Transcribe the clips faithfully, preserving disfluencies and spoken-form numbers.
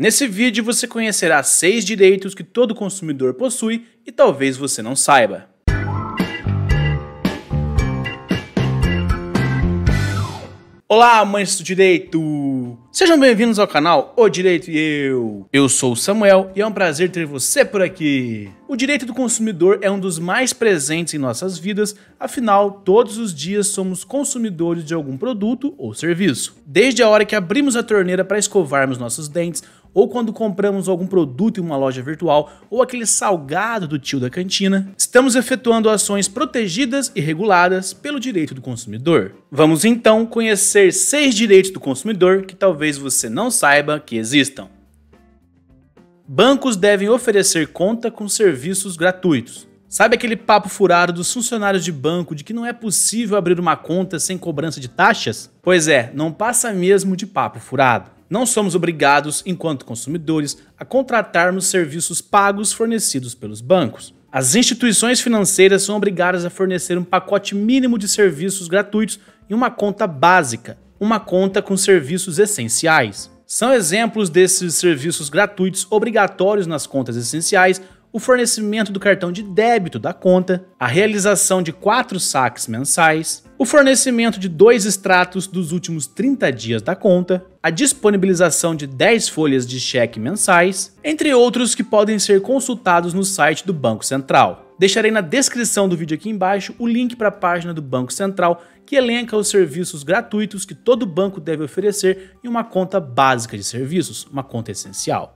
Nesse vídeo você conhecerá seis direitos que todo consumidor possui e talvez você não saiba. Olá, amantes do direito! Sejam bem-vindos ao canal O Direito e Eu. Eu sou o Samuel e é um prazer ter você por aqui. O direito do consumidor é um dos mais presentes em nossas vidas, afinal, todos os dias somos consumidores de algum produto ou serviço. Desde a hora que abrimos a torneira para escovarmos nossos dentes, ou quando compramos algum produto em uma loja virtual, ou aquele salgado do tio da cantina, estamos efetuando ações protegidas e reguladas pelo direito do consumidor. Vamos então conhecer seis direitos do consumidor que talvez você não saiba que existam. Bancos devem oferecer conta com serviços gratuitos. Sabe aquele papo furado dos funcionários de banco de que não é possível abrir uma conta sem cobrança de taxas? Pois é, não passa mesmo de papo furado. Não somos obrigados, enquanto consumidores, a contratarmos serviços pagos fornecidos pelos bancos. As instituições financeiras são obrigadas a fornecer um pacote mínimo de serviços gratuitos e uma conta básica, uma conta com serviços essenciais. São exemplos desses serviços gratuitos obrigatórios nas contas essenciais o fornecimento do cartão de débito da conta, a realização de quatro saques mensais, o fornecimento de dois extratos dos últimos trinta dias da conta, a disponibilização de dez folhas de cheque mensais, entre outros que podem ser consultados no site do Banco Central. Deixarei na descrição do vídeo aqui embaixo o link para a página do Banco Central que elenca os serviços gratuitos que todo banco deve oferecer em uma conta básica de serviços, uma conta essencial.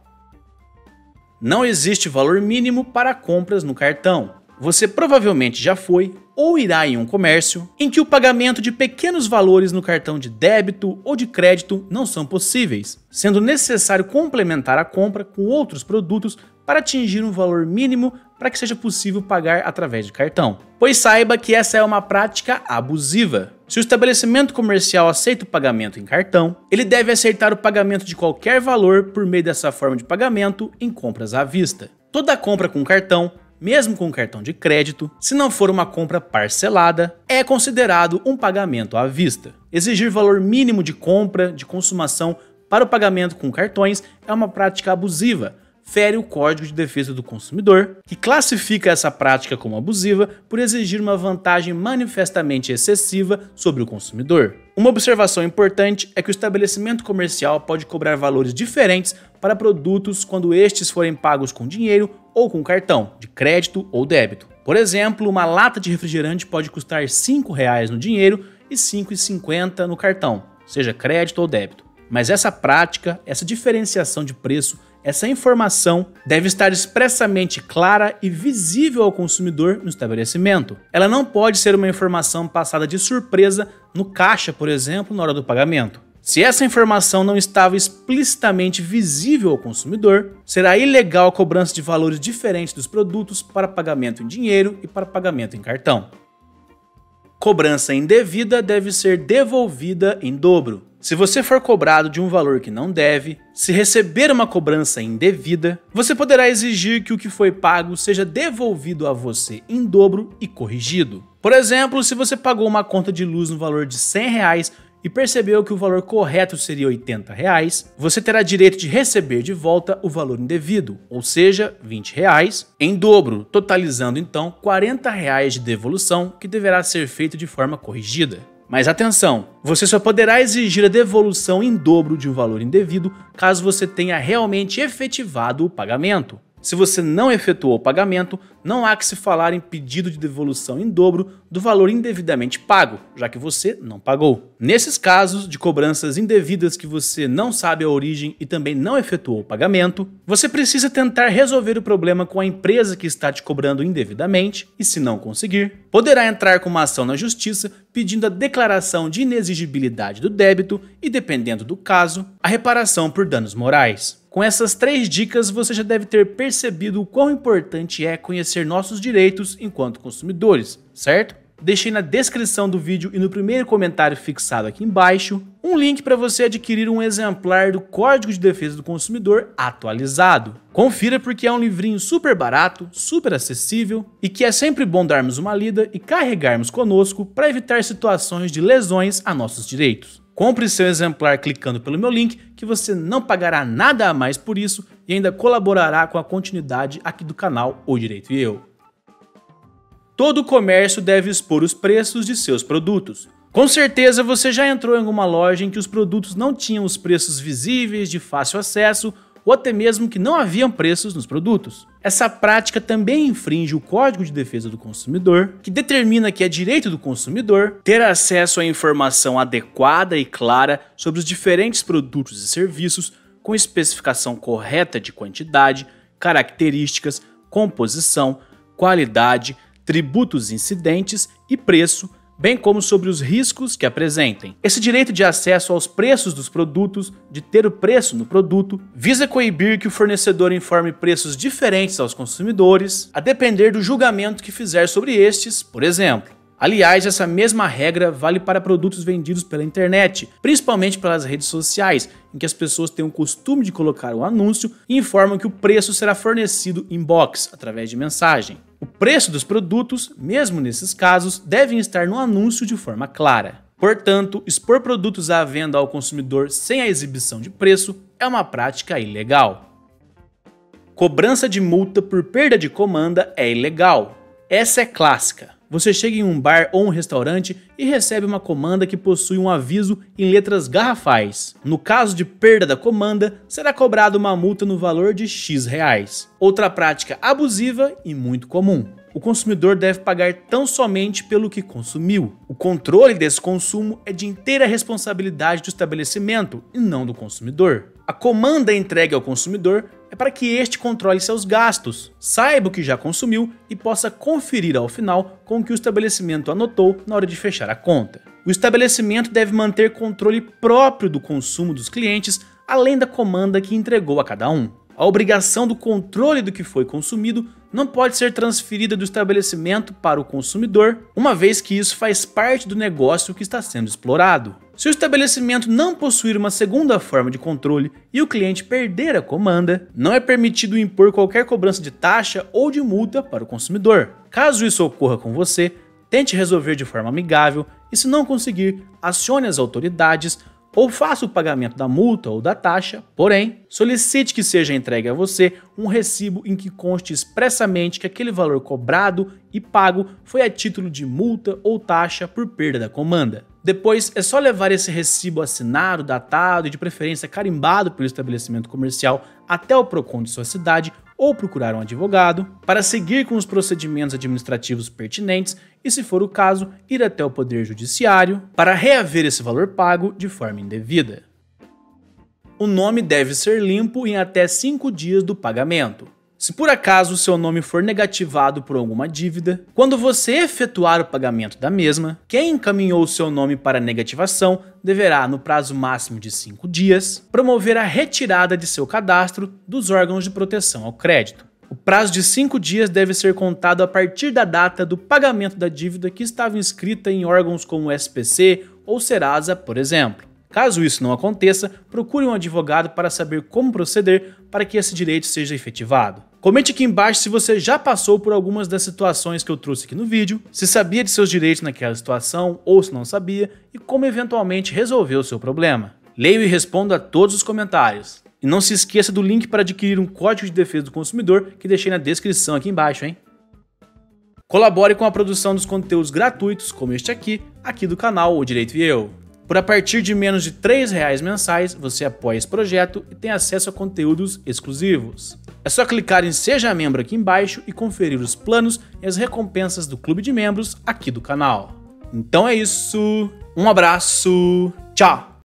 Não existe valor mínimo para compras no cartão. Você provavelmente já foi ou irá em um comércio em que o pagamento de pequenos valores no cartão de débito ou de crédito não são possíveis, sendo necessário complementar a compra com outros produtos para atingir um valor mínimo para que seja possível pagar através de cartão. Pois saiba que essa é uma prática abusiva. Se o estabelecimento comercial aceita o pagamento em cartão, ele deve aceitar o pagamento de qualquer valor por meio dessa forma de pagamento em compras à vista. Toda compra com cartão, mesmo com cartão de crédito, se não for uma compra parcelada, é considerado um pagamento à vista. Exigir valor mínimo de compra, de consumação para o pagamento com cartões é uma prática abusiva, fere o Código de Defesa do Consumidor, que classifica essa prática como abusiva por exigir uma vantagem manifestamente excessiva sobre o consumidor. Uma observação importante é que o estabelecimento comercial pode cobrar valores diferentes para produtos quando estes forem pagos com dinheiro ou com cartão, de crédito ou débito. Por exemplo, uma lata de refrigerante pode custar cinco reais no dinheiro e cinco reais e cinquenta centavos no cartão, seja crédito ou débito. Mas essa prática, essa diferenciação de preço, essa informação deve estar expressamente clara e visível ao consumidor no estabelecimento. Ela não pode ser uma informação passada de surpresa no caixa, por exemplo, na hora do pagamento. Se essa informação não estava explicitamente visível ao consumidor, será ilegal a cobrança de valores diferentes dos produtos para pagamento em dinheiro e para pagamento em cartão. Cobrança indevida deve ser devolvida em dobro. Se você for cobrado de um valor que não deve, se receber uma cobrança indevida, você poderá exigir que o que foi pago seja devolvido a você em dobro e corrigido. Por exemplo, se você pagou uma conta de luz no valor de cem reais e percebeu que o valor correto seria oitenta reais, você terá direito de receber de volta o valor indevido, ou seja, vinte reais, em dobro, totalizando então quarenta reais de devolução que deverá ser feito de forma corrigida. Mas atenção, você só poderá exigir a devolução em dobro de um valor indevido caso você tenha realmente efetivado o pagamento. Se você não efetuou o pagamento, não há que se falar em pedido de devolução em dobro do valor indevidamente pago, já que você não pagou. Nesses casos de cobranças indevidas que você não sabe a origem e também não efetuou o pagamento, você precisa tentar resolver o problema com a empresa que está te cobrando indevidamente e, se não conseguir, poderá entrar com uma ação na justiça pedindo a declaração de inexigibilidade do débito e, dependendo do caso, a reparação por danos morais. Com essas três dicas, você já deve ter percebido o quão importante é conhecer nossos direitos enquanto consumidores, certo? Deixei na descrição do vídeo e no primeiro comentário fixado aqui embaixo um link para você adquirir um exemplar do Código de Defesa do Consumidor atualizado. Confira porque é um livrinho super barato, super acessível e que é sempre bom darmos uma lida e carregarmos conosco para evitar situações de lesões a nossos direitos. Compre seu exemplar clicando pelo meu link, que você não pagará nada a mais por isso e ainda colaborará com a continuidade aqui do canal O Direito e Eu. Todo comércio deve expor os preços de seus produtos. Com certeza você já entrou em alguma loja em que os produtos não tinham os preços visíveis, de fácil acesso, ou até mesmo que não haviam preços nos produtos. Essa prática também infringe o Código de Defesa do Consumidor, que determina que é direito do consumidor ter acesso à informação adequada e clara sobre os diferentes produtos e serviços, com especificação correta de quantidade, características, composição, qualidade, tributos incidentes e preço, bem como sobre os riscos que apresentem. Esse direito de acesso aos preços dos produtos, de ter o preço no produto, visa coibir que o fornecedor informe preços diferentes aos consumidores, a depender do julgamento que fizer sobre estes, por exemplo. Aliás, essa mesma regra vale para produtos vendidos pela internet, principalmente pelas redes sociais, em que as pessoas têm o costume de colocar um anúncio e informam que o preço será fornecido inbox, através de mensagem. O preço dos produtos, mesmo nesses casos, devem estar no anúncio de forma clara. Portanto, expor produtos à venda ao consumidor sem a exibição de preço é uma prática ilegal. Cobrança de multa por perda de comanda é ilegal. Essa é clássica. Você chega em um bar ou um restaurante e recebe uma comanda que possui um aviso em letras garrafais. No caso de perda da comanda, será cobrada uma multa no valor de X reais. Outra prática abusiva e muito comum. O consumidor deve pagar tão somente pelo que consumiu. O controle desse consumo é de inteira responsabilidade do estabelecimento e não do consumidor. A comanda entregue ao consumidor é para que este controle seus gastos, saiba o que já consumiu e possa conferir ao final com o que o estabelecimento anotou na hora de fechar a conta. O estabelecimento deve manter controle próprio do consumo dos clientes, além da comanda que entregou a cada um. A obrigação do controle do que foi consumido não pode ser transferida do estabelecimento para o consumidor, uma vez que isso faz parte do negócio que está sendo explorado. Se o estabelecimento não possuir uma segunda forma de controle e o cliente perder a comanda, não é permitido impor qualquer cobrança de taxa ou de multa para o consumidor. Caso isso ocorra com você, tente resolver de forma amigável e, se não conseguir, acione as autoridades ou faça o pagamento da multa ou da taxa, porém, solicite que seja entregue a você um recibo em que conste expressamente que aquele valor cobrado e pago foi a título de multa ou taxa por perda da comanda. Depois, é só levar esse recibo assinado, datado e de preferência carimbado pelo estabelecimento comercial até o Procon de sua cidade ou procurar um advogado, para seguir com os procedimentos administrativos pertinentes e, se for o caso, ir até o Poder Judiciário para reaver esse valor pago de forma indevida. O nome deve ser limpo em até cinco dias do pagamento. Se por acaso seu nome for negativado por alguma dívida, quando você efetuar o pagamento da mesma, quem encaminhou seu nome para negativação deverá, no prazo máximo de cinco dias, promover a retirada de seu cadastro dos órgãos de proteção ao crédito. O prazo de cinco dias deve ser contado a partir da data do pagamento da dívida que estava inscrita em órgãos como S P C ou Serasa, por exemplo. Caso isso não aconteça, procure um advogado para saber como proceder para que esse direito seja efetivado. Comente aqui embaixo se você já passou por algumas das situações que eu trouxe aqui no vídeo, se sabia de seus direitos naquela situação ou se não sabia e como eventualmente resolveu o seu problema. Leio e respondo a todos os comentários. E não se esqueça do link para adquirir um Código de Defesa do Consumidor que deixei na descrição aqui embaixo, hein? Colabore com a produção dos conteúdos gratuitos como este aqui, aqui do canal O Direito e Eu. Por a partir de menos de três reais mensais, você apoia esse projeto e tem acesso a conteúdos exclusivos. É só clicar em Seja Membro aqui embaixo e conferir os planos e as recompensas do Clube de Membros aqui do canal. Então é isso, um abraço, tchau!